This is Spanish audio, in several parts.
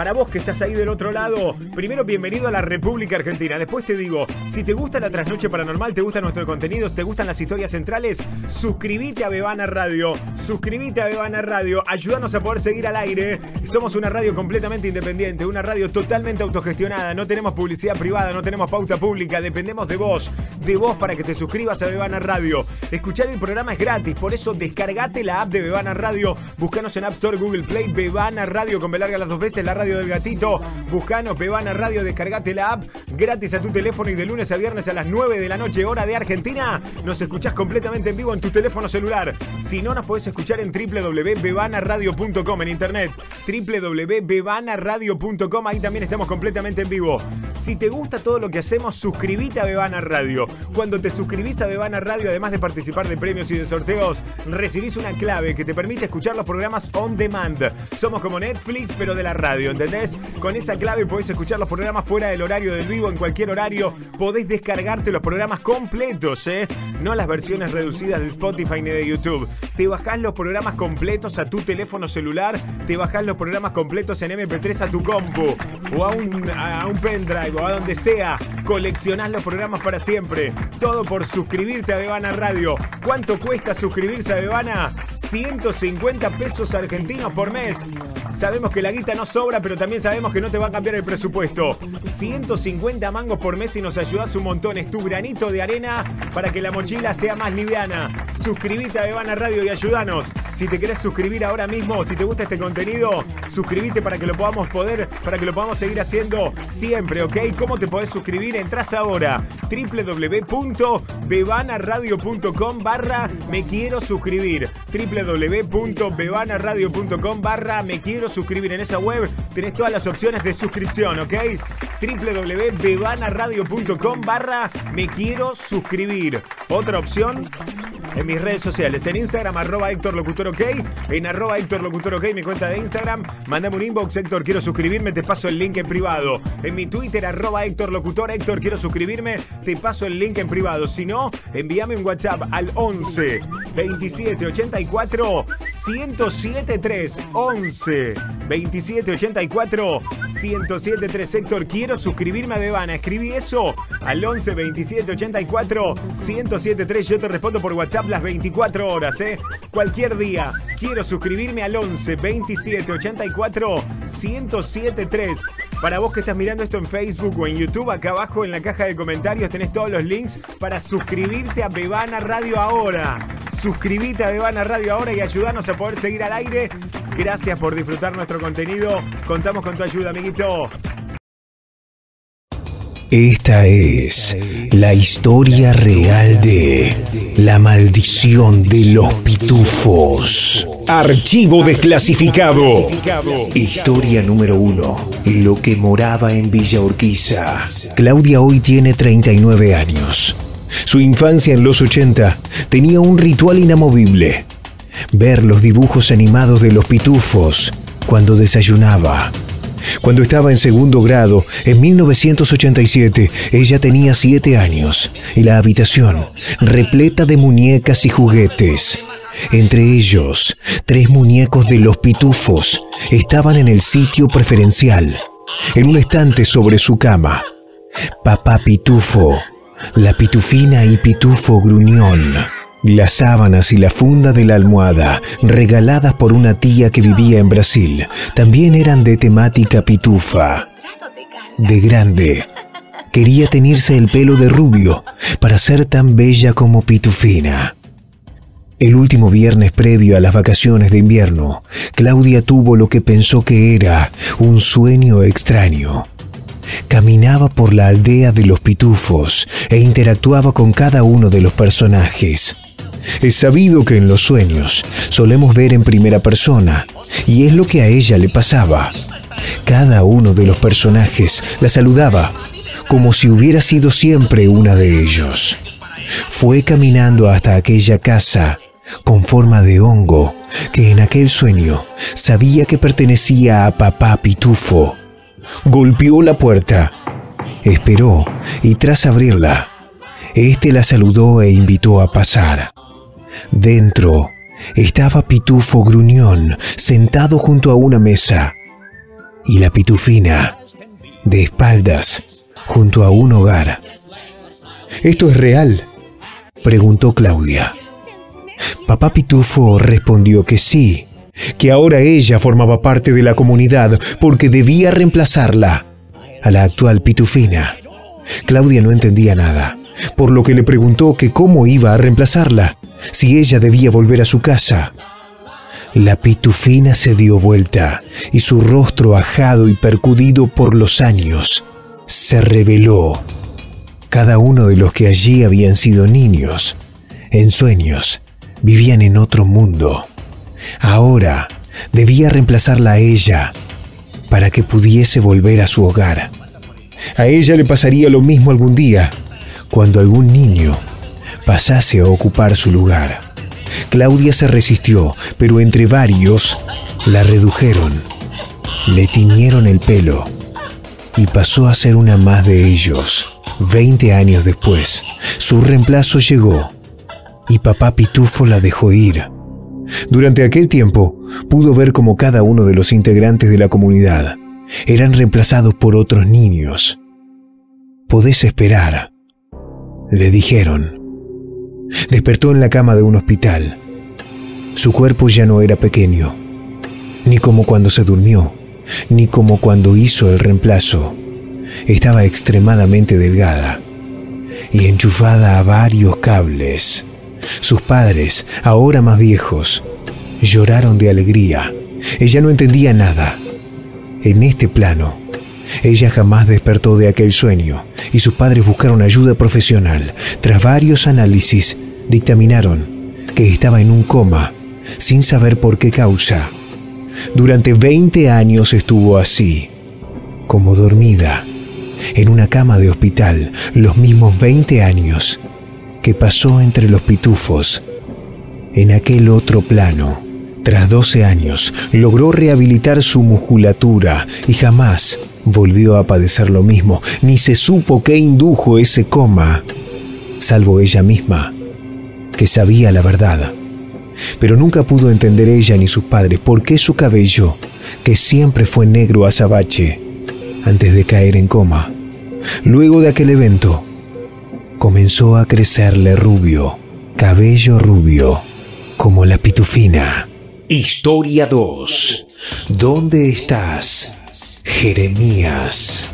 Para vos que estás ahí del otro lado, primero bienvenido a la República Argentina. Después te digo, si te gusta la trasnoche paranormal, te gustan nuestros contenidos, te gustan las historias centrales, suscríbete a Bebana Radio. Suscríbete a Bebana Radio, ayúdanos a poder seguir al aire. Somos una radio completamente independiente, una radio totalmente autogestionada. No tenemos publicidad privada, no tenemos pauta pública. Dependemos de vos para que te suscribas a Bebana Radio. Escuchar el programa es gratis, por eso descargate la app de Bebana Radio. Búscanos en App Store, Google Play, Bebana Radio, con B larga las dos veces, la radio del gatito. Buscanos, Bebana Radio, descargate la app gratis a tu teléfono y de lunes a viernes a las 9 de la noche, hora de Argentina, nos escuchás completamente en vivo en tu teléfono celular. Si no, nos podés escuchar en www.bebanaradio.com, en internet, www.bebanaradio.com, ahí también estamos completamente en vivo. Si te gusta todo lo que hacemos, suscribite a Bebana Radio. Cuando te suscribís a Bebana Radio, además de participar de premios y de sorteos, recibís una clave que te permite escuchar los programas on demand. Somos como Netflix, pero de la radio, ¿entendés? Con esa clave podés escuchar los programas fuera del horario del vivo, en cualquier horario. Podés descargarte los programas completos, ¿eh? No las versiones reducidas de Spotify ni de YouTube. Te bajás los programas completos a tu teléfono celular, te bajás los programas completos en MP3 a tu compu o a un pendrive o a donde sea. Coleccionás los programas para siempre. Todo por suscribirte a Bebana Radio. ¿Cuánto cuesta suscribirse a Bebana? 150 pesos argentinos por mes. Sabemos que la guita no sobra, pero también sabemos que no te va a cambiar el presupuesto. 150 mangos por mes y nos ayudás un montón. Es tu granito de arena para que la mochila sea más liviana. Suscribite a Bebana Radio y ayúdanos. Si te querés suscribir ahora mismo o si te gusta este contenido, suscribite para que lo podamos seguir haciendo siempre, ¿ok? ¿Cómo te podés suscribir? Entrás ahora www.bebanaradio.com/mequierosuscribir, www.bebanaradio.com/mequierosuscribir. En esa web tenés todas las opciones de suscripción, ¿ok? www.bebanaradio.com/mequierosuscribir. Otra opción, en mis redes sociales, en Instagram, @HéctorLocutorOK, en @HéctorLocutorOK, mi cuenta de Instagram. Mandame un inbox, Héctor, quiero suscribirme, te paso el link en privado. En mi Twitter, @HéctorLocutor, Héctor, quiero suscribirme, te paso el link en privado. Si no, envíame un WhatsApp al 11 27 84 1073, 11 27 84 1073. Héctor, quiero suscribirme a Bebana. Escribí eso al 11 27 84 1073. Yo te respondo por WhatsApp las 24 horas, ¿eh? Cualquier día. Quiero suscribirme al 11 27 84 1073. Para vos que estás mirando esto en Facebook o en YouTube, acá abajo en la caja de comentarios tenés todos los links para suscribirte a Bebana Radio ahora. Suscribite a Bebana Radio ahora y ayudanos a poder seguir al aire. Gracias por disfrutar nuestro contenido. Contamos con tu ayuda, amiguito. Esta es la historia real de La Maldición de los Pitufos. Archivo desclasificado. Historia número 1. Lo que moraba en Villa Urquiza. Claudia hoy tiene 39 años. Su infancia en los 80 tenía un ritual inamovible. Ver los dibujos animados de los pitufos cuando desayunaba. Cuando estaba en segundo grado, en 1987, ella tenía 7 años y la habitación repleta de muñecas y juguetes. Entre ellos, 3 muñecos de los pitufos estaban en el sitio preferencial, en un estante sobre su cama. Papá Pitufo, la Pitufina y Pitufo Gruñón. Las sábanas y la funda de la almohada, regaladas por una tía que vivía en Brasil, también eran de temática pitufa. De grande, quería teñirse el pelo de rubio para ser tan bella como Pitufina. El último viernes previo a las vacaciones de invierno, Claudia tuvo lo que pensó que era un sueño extraño. Caminaba por la aldea de los pitufos e interactuaba con cada uno de los personajes. Es sabido que en los sueños solemos ver en primera persona, y es lo que a ella le pasaba. Cada uno de los personajes la saludaba, como si hubiera sido siempre una de ellos. Fue caminando hasta aquella casa, con forma de hongo, que en aquel sueño sabía que pertenecía a Papá Pitufo. Golpeó la puerta, esperó, y tras abrirla, este la saludó e invitó a pasar. Dentro estaba Pitufo Gruñón, sentado junto a una mesa. y la pitufina, de espaldas, junto a un hogar. —¿Esto es real? —preguntó Claudia. Papá Pitufo respondió que sí, que ahora ella formaba parte de la comunidad porque debía reemplazarla, a la actual pitufina. Claudia no entendía nada, por lo que le preguntó que cómo iba a reemplazarla, si ella debía volver a su casa. La pitufina se dio vuelta y su rostro ajado y percudido por los años se reveló. Cada uno de los que allí habían sido niños, en sueños, vivían en otro mundo. Ahora debía reemplazarla a ella para que pudiese volver a su hogar. A ella le pasaría lo mismo algún día, cuando algún niño pasase a ocupar su lugar. Claudia se resistió, pero entre varios la redujeron, le tiñeron el pelo y pasó a ser una más de ellos. 20 años después, su reemplazo llegó y papá Pitufo la dejó ir. Durante aquel tiempo, pudo ver cómo cada uno de los integrantes de la comunidad eran reemplazados por otros niños. «Podés esperar», le dijeron. Despertó en la cama de un hospital. Su cuerpo ya no era pequeño, ni como cuando se durmió, ni como cuando hizo el reemplazo. Estaba extremadamente delgada y enchufada a varios cables. Sus padres, ahora más viejos, lloraron de alegría. Ella no entendía nada. En este plano, ella jamás despertó de aquel sueño y sus padres buscaron ayuda profesional. Tras varios análisis, dictaminaron que estaba en un coma, sin saber por qué causa. Durante 20 años estuvo así, como dormida, en una cama de hospital, los mismos 20 años que pasó entre los pitufos. En aquel otro plano, tras 12 años, logró rehabilitar su musculatura y jamás volvió a padecer lo mismo, ni se supo qué indujo ese coma, salvo ella misma, que sabía la verdad. Pero nunca pudo entender ella ni sus padres por qué su cabello, que siempre fue negro azabache, antes de caer en coma, luego de aquel evento, comenzó a crecerle rubio, cabello rubio, como la pitufina. Historia 2. ¿Dónde estás? Jeremías.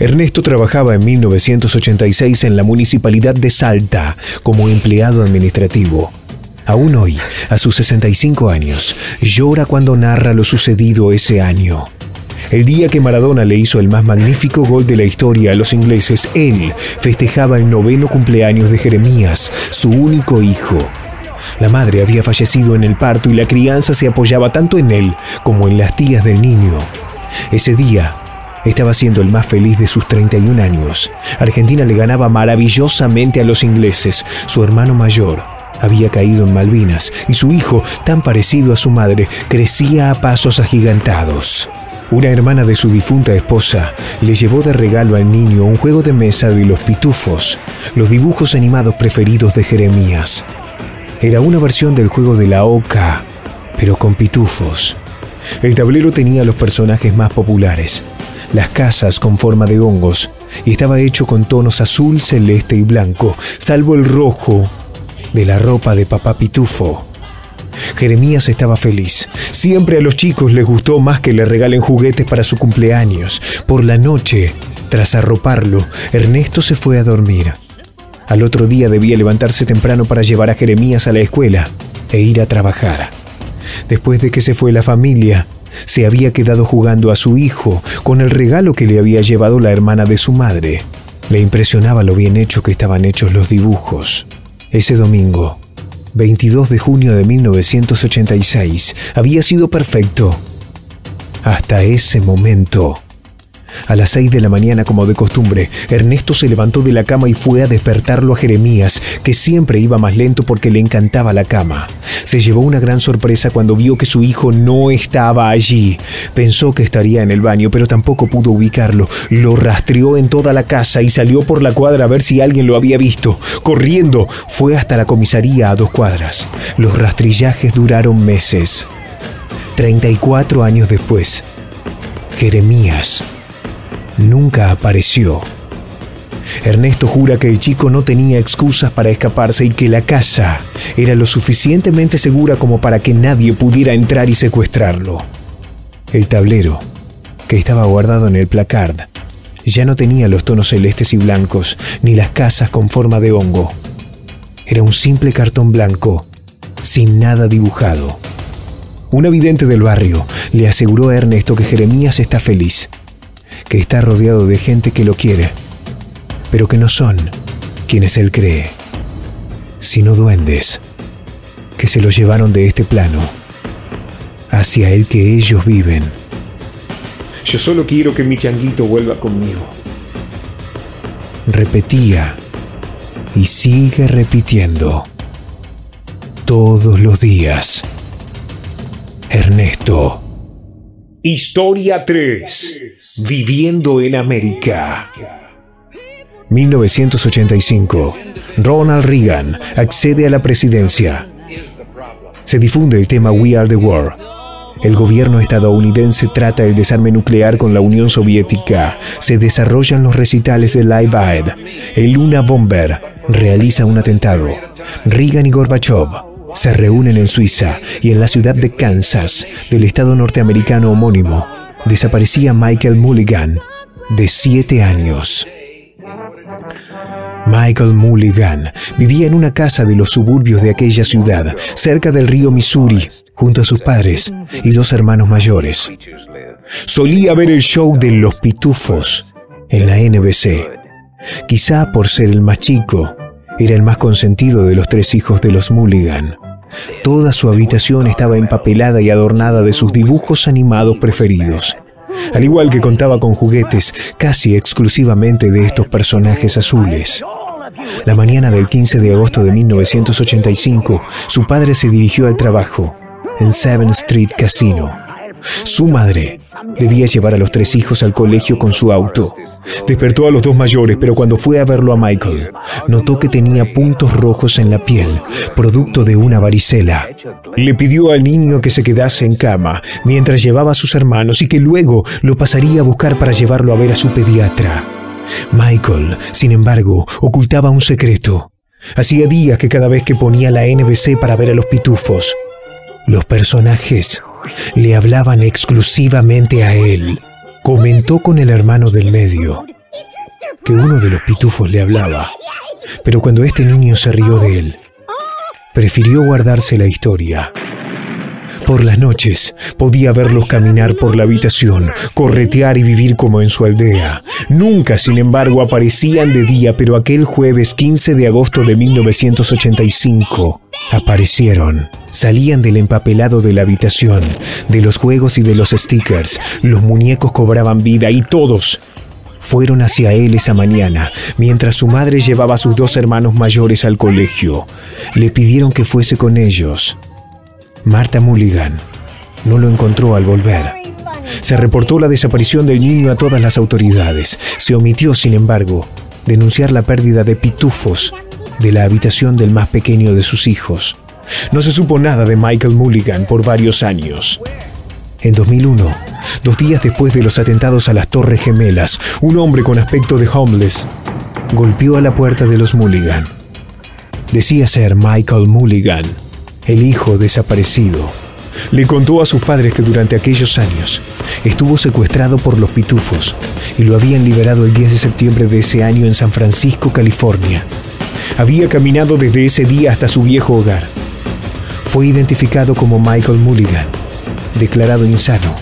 Ernesto trabajaba en 1986 en la municipalidad de Salta como empleado administrativo. Aún hoy, a sus 65 años, llora cuando narra lo sucedido ese año. El día que Maradona le hizo el más magnífico gol de la historia a los ingleses, él festejaba el 9º cumpleaños de Jeremías, su único hijo. La madre había fallecido en el parto y la crianza se apoyaba tanto en él como en las tías del niño. Ese día estaba siendo el más feliz de sus 31 años. Argentina le ganaba maravillosamente a los ingleses. Su hermano mayor había caído en Malvinas y su hijo, tan parecido a su madre, crecía a pasos agigantados. Una hermana de su difunta esposa le llevó de regalo al niño un juego de mesa de los Pitufos, los dibujos animados preferidos de Jeremías. Era una versión del juego de la Oca, pero con pitufos. El tablero tenía los personajes más populares, las casas con forma de hongos, y estaba hecho con tonos azul, celeste y blanco, salvo el rojo de la ropa de papá Pitufo. Jeremías estaba feliz. Siempre a los chicos les gustó más que le regalen juguetes para su cumpleaños. Por la noche, tras arroparlo, Ernesto se fue a dormir. Al otro día debía levantarse temprano para llevar a Jeremías a la escuela e ir a trabajar. Después de que se fue la familia, se había quedado jugando a su hijo con el regalo que le había llevado la hermana de su madre. Le impresionaba lo bien hecho que estaban hechos los dibujos. Ese domingo, 22 de junio de 1986, había sido perfecto. Hasta ese momento. A las 6 de la mañana, como de costumbre, Ernesto se levantó de la cama y fue a despertarlo a Jeremías, que siempre iba más lento porque le encantaba la cama. Se llevó una gran sorpresa cuando vio que su hijo no estaba allí. Pensó que estaría en el baño, pero tampoco pudo ubicarlo. Lo rastreó en toda la casa y salió por la cuadra a ver si alguien lo había visto. Corriendo, fue hasta la comisaría a 2 cuadras. Los rastrillajes duraron meses. 34 años después, Jeremías nunca apareció. Ernesto jura que el chico no tenía excusas para escaparse y que la casa era lo suficientemente segura como para que nadie pudiera entrar y secuestrarlo. El tablero, que estaba guardado en el placard, ya no tenía los tonos celestes y blancos, ni las casas con forma de hongo. Era un simple cartón blanco, sin nada dibujado. Una vidente del barrio le aseguró a Ernesto que Jeremías está feliz, que está rodeado de gente que lo quiere, pero que no son quienes él cree, sino duendes que se lo llevaron de este plano hacia el que ellos viven. Yo solo quiero que mi changuito vuelva conmigo, repetía y sigue repitiendo todos los días. Ernesto. Historia 3. Viviendo en América. 1985. Ronald Reagan accede a la presidencia. Se difunde el tema We Are the World. El gobierno estadounidense trata el desarme nuclear con la Unión Soviética. Se desarrollan los recitales de Live Aid. El Luna Bomber realiza un atentado. Reagan y Gorbachev se reúnen en Suiza, y en la ciudad de Kansas, del estado norteamericano homónimo, desaparecía Michael Mulligan, de 7 años. Michael Mulligan vivía en una casa de los suburbios de aquella ciudad, cerca del río Missouri, junto a sus padres y 2 hermanos mayores. Solía ver el show de Los Pitufos en la NBC. Quizá por ser el más chico, era el más consentido de los 3 hijos de los Mulligan. Toda su habitación estaba empapelada y adornada de sus dibujos animados preferidos. Al igual que contaba con juguetes casi exclusivamente de estos personajes azules. La mañana del 15 de agosto de 1985, su padre se dirigió al trabajo en 7th Street Casino. Su madre debía llevar a los 3 hijos al colegio con su auto. Despertó a los 2 mayores, pero cuando fue a verlo a Michael, notó que tenía puntos rojos en la piel, producto de una varicela. Le pidió al niño que se quedase en cama mientras llevaba a sus hermanos y que luego lo pasaría a buscar para llevarlo a ver a su pediatra. Michael, sin embargo, ocultaba un secreto. Hacía días que cada vez que ponía la NBC para ver a los pitufos, los personajes le hablaban exclusivamente a él. Comentó con el hermano del medio que uno de los pitufos le hablaba, pero cuando este niño se rió de él, prefirió guardarse la historia. Por las noches podía verlos caminar por la habitación, corretear y vivir como en su aldea. Nunca, sin embargo, aparecían de día, pero aquel jueves 15 de agosto de 1985 aparecieron. Salían del empapelado de la habitación, de los juegos y de los stickers. Los muñecos cobraban vida y todos fueron hacia él esa mañana, mientras su madre llevaba a sus 2 hermanos mayores al colegio. Le pidieron que fuese con ellos. Marta Mulligan no lo encontró al volver. Se reportó la desaparición del niño a todas las autoridades. Se omitió, sin embargo, denunciar la pérdida de pitufos de la habitación del más pequeño de sus hijos. No se supo nada de Michael Mulligan por varios años. En 2001, 2 días después de los atentados a las Torres Gemelas, un hombre con aspecto de homeless golpeó a la puerta de los Mulligan. Decía ser Michael Mulligan, el hijo desaparecido. Le contó a sus padres que durante aquellos años estuvo secuestrado por los pitufos y lo habían liberado el 10 de septiembre de ese año en San Francisco, California. Había caminado desde ese día hasta su viejo hogar. Fue identificado como Michael Mulligan, declarado insano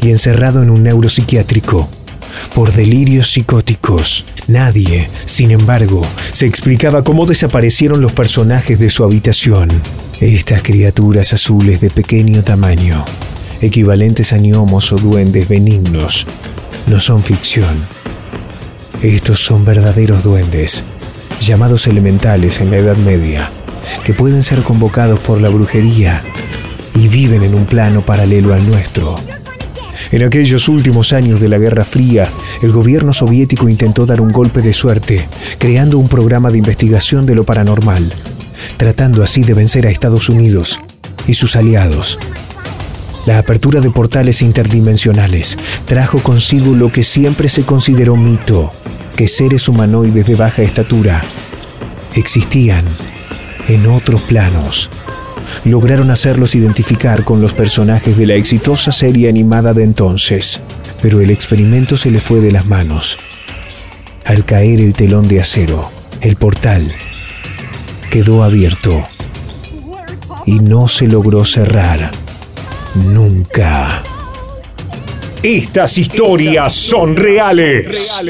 y encerrado en un neuropsiquiátrico por delirios psicóticos. Nadie, sin embargo, se explicaba cómo desaparecieron los personajes de su habitación. Estas criaturas azules de pequeño tamaño, equivalentes a gnomos o duendes benignos, no son ficción. Estos son verdaderos duendes, llamados elementales en la Edad Media, que pueden ser convocados por la brujería y viven en un plano paralelo al nuestro. En aquellos últimos años de la Guerra Fría, el gobierno soviético intentó dar un golpe de suerte, creando un programa de investigación de lo paranormal, tratando así de vencer a Estados Unidos y sus aliados. La apertura de portales interdimensionales trajo consigo lo que siempre se consideró mito, que seres humanoides de baja estatura existían en otros planos. Lograron hacerlos identificar con los personajes de la exitosa serie animada de entonces, pero el experimento se les fue de las manos. Al caer el telón de acero, el portal quedó abierto y no se logró cerrar nunca. Estas historias son reales.